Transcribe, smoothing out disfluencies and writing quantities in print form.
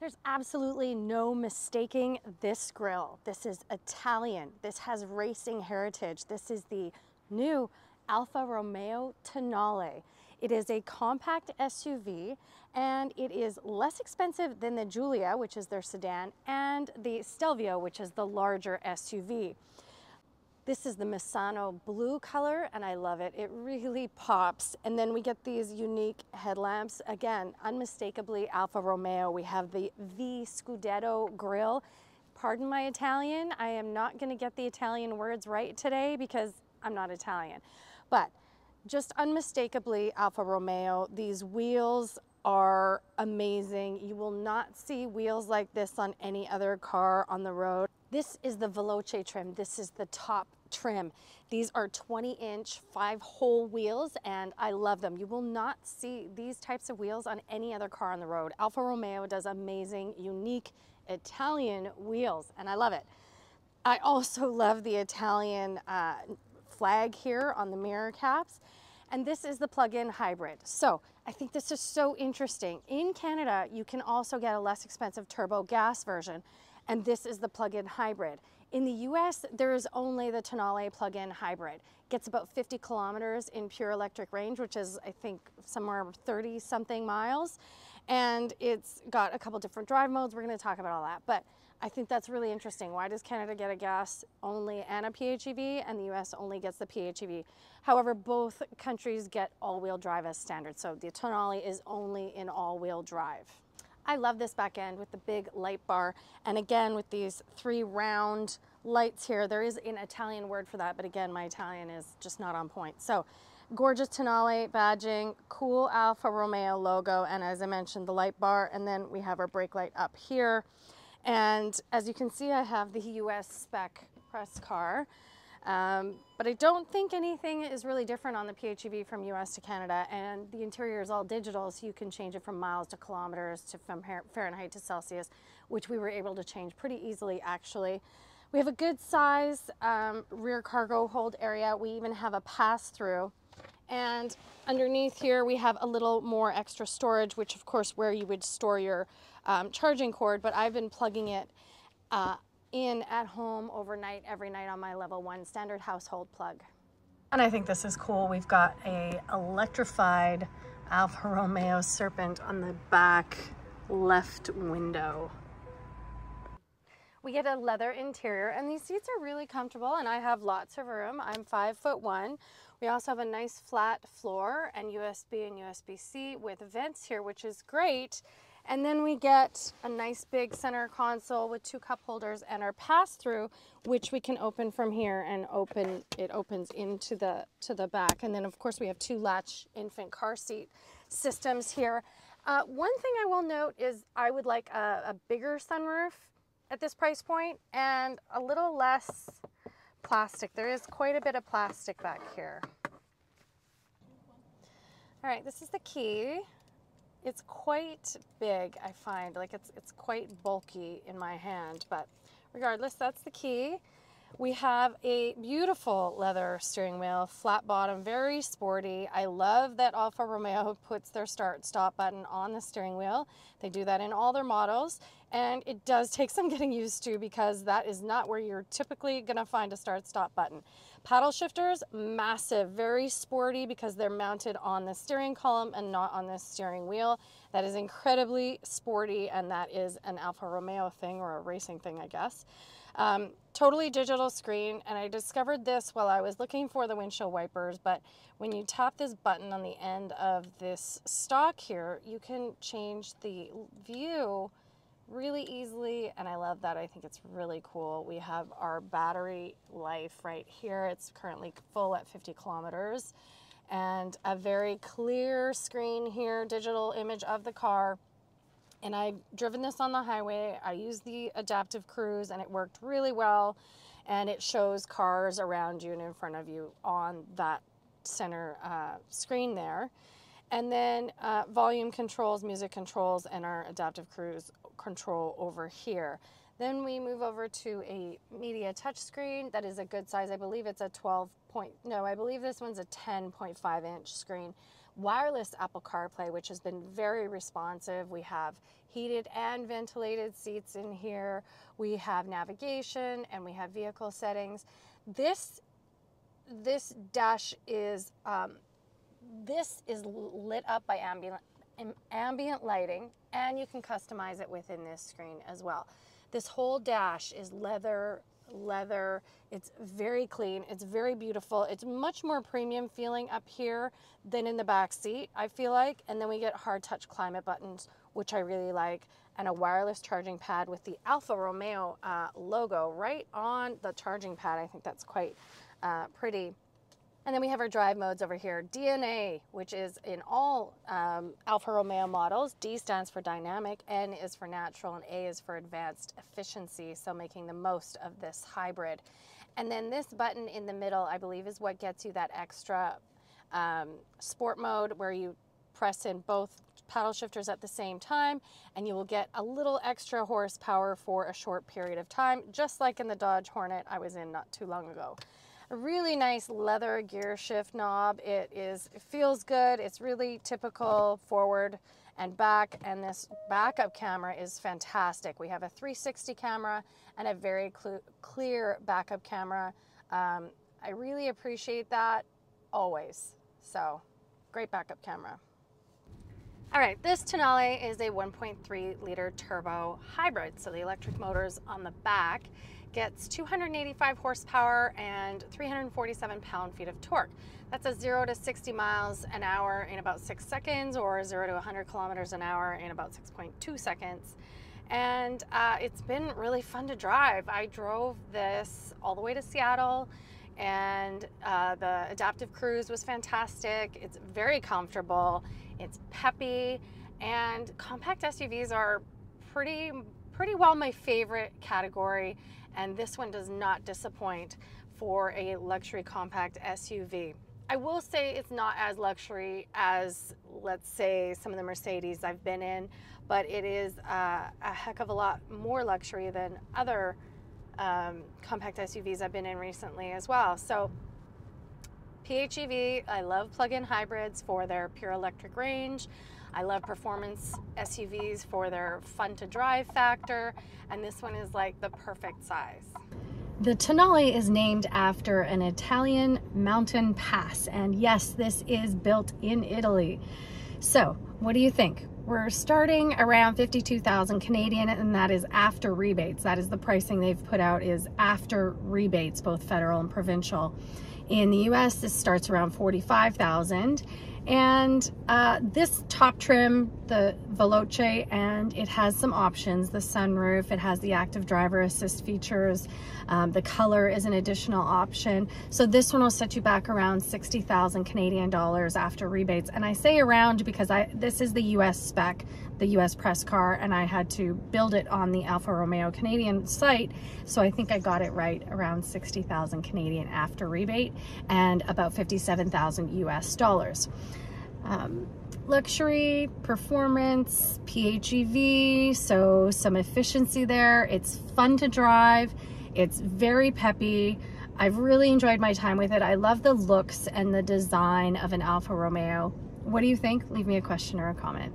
There's absolutely no mistaking this grille. This is Italian. This has racing heritage. This is the new Alfa Romeo Tonale. It is a compact SUV and it is less expensive than the Giulia, which is their sedan, and the Stelvio, which is the larger SUV. This is the Misano blue color and I love it. It really pops. And then we get these unique headlamps. Again, unmistakably Alfa Romeo. We have the V Scudetto grille. Pardon my Italian. I am not going to get the Italian words right today because I'm not Italian, but just unmistakably Alfa Romeo. These wheels are amazing. You will not see wheels like this on any other car on the road. This is the Veloce trim. This is the top trim. These are 20-inch, 5-hole wheels, and I love them. You will not see these types of wheels on any other car on the road. Alfa Romeo does amazing, unique Italian wheels, and I love it. I also love the Italian flag here on the mirror caps. And this is the plug-in hybrid. So I think this is so interesting. In Canada, you can also get a less expensive turbo gas version. And this is the plug-in hybrid. In the US, there is only the Tonale plug-in hybrid. It gets about 50 kilometers in pure electric range, which is, I think, somewhere 30-something miles. And it's got a couple different drive modes. We're gonna talk about all that. But I think that's really interesting. Why does Canada get a gas only and a PHEV, and the US only gets the PHEV? However, both countries get all-wheel drive as standard. So the Tonale is only in all-wheel drive. I love this back end with the big light bar. And again, with these 3 round lights here, there is an Italian word for that. But again, my Italian is just not on point. So gorgeous Tonale badging, cool Alfa Romeo logo. And as I mentioned, the light bar, and then we have our brake light up here. And as you can see, I have the US spec press car. But I don't think anything is really different on the PHEV from US to Canada, and the interior is all digital, so you can change it from miles to kilometers to from Fahrenheit to Celsius, which we were able to change pretty easily actually. We have a good size rear cargo hold area. We even have a pass-through, and underneath here we have a little more extra storage, which of course where you would store your charging cord, but I've been plugging it in at home overnight every night on my level 1 standard household plug. And I think this is cool. We've got a electrified Alfa Romeo Serpent on the back left window. We get a leather interior, and these seats are really comfortable, and I have lots of room. I'm 5'1". We also have a nice flat floor and USB and USB-C with vents here, which is great. And then we get a nice big center console with 2 cup holders and our pass-through, which we can open from here, and it opens into the back. And then of course we have 2 latch infant car seat systems here. One thing I will note is I would like a bigger sunroof at this price point and a little less plastic. There is quite a bit of plastic back here. All right, this is the key. It's quite big, I find. Like it's quite bulky in my hand, but regardless, that's the key. We have a beautiful leather steering wheel, flat bottom, very sporty. I love that Alfa Romeo puts their start-stop button on the steering wheel. They do that in all their models, and it does take some getting used to because that is not where you're typically going to find a start-stop button. Paddle shifters, massive, very sporty because they're mounted on the steering column and not on the steering wheel. That is incredibly sporty, and that is an Alfa Romeo thing or a racing thing, I guess. Totally digital screen, and I discovered this while I was looking for the windshield wipers, but when you tap this button on the end of this stalk here, you can change the view really easily, and I love that. I think it's really cool. We have our battery life right here. It's currently full at 50 kilometers, and a very clear screen here, digital image of the car. And I've driven this on the highway. I used the adaptive cruise and it worked really well. And it shows cars around you and in front of you on that center screen there. And then volume controls, music controls, and our adaptive cruise control over here. Then we move over to a media touchscreen that is a good size. I believe it's a 12 point, no, I believe this one's a 10.5-inch screen wireless Apple CarPlay, which has been very responsive. We have heated and ventilated seats in here. We have navigation and we have vehicle settings. This dash is lit up by ambient lighting, and you can customize it within this screen as well. This whole dash is leather. It's very clean. It's very beautiful. It's much more premium feeling up here than in the back seat, I feel like. And then we get hard touch climate buttons, which I really like, and a wireless charging pad with the Alfa Romeo logo right on the charging pad. I think that's quite pretty. And then we have our drive modes over here. DNA, which is in all Alfa Romeo models. D stands for dynamic, N is for natural, and A is for advanced efficiency, so making the most of this hybrid. And then this button in the middle, I believe, is what gets you that extra sport mode, where you press in both paddle shifters at the same time and you will get a little extra horsepower for a short period of time, just like in the Dodge Hornet I was in not too long ago. A really nice leather gear shift knob. It feels good. It's really typical forward and back, and this backup camera is fantastic. We have a 360 camera and a very clear backup camera. I really appreciate that always. So great backup camera. All right, this Tonale is a 1.3 liter turbo hybrid. So the electric motors on the back. Gets 285 horsepower and 347 pound-feet of torque. That's a 0 to 60 miles an hour in about 6 seconds, or 0 to 100 kilometers an hour in about 6.2 seconds. And it's been really fun to drive. I drove this all the way to Seattle, and the adaptive cruise was fantastic. It's very comfortable, it's peppy, and compact SUVs are pretty well my favorite category, and this one does not disappoint for a luxury compact SUV. I will say it's not as luxury as, let's say, some of the Mercedes I've been in, but it is a heck of a lot more luxury than other compact SUVs I've been in recently as well. So PHEV, I love plug-in hybrids for their pure electric range. I love performance SUVs for their fun to drive factor, and this one is like the perfect size. The Tonale is named after an Italian mountain pass, and yes, this is built in Italy. So what do you think? We're starting around 52,000 Canadian, and that is after rebates. That is the pricing they've put out, is after rebates, both federal and provincial. In the US, this starts around 45,000. And this top trim, the Veloce, and it has some options, the sunroof, it has the active driver assist features, the color is an additional option. So this one will set you back around 60,000 Canadian dollars after rebates. And I say around because this is the US spec, the US press car, and I had to build it on the Alfa Romeo Canadian site. So I think I got it right around 60,000 Canadian after rebate and about 57,000 US dollars. Luxury, performance, PHEV, so some efficiency there. It's fun to drive. It's very peppy. I've really enjoyed my time with it. I love the looks and the design of an Alfa Romeo. What do you think? Leave me a question or a comment.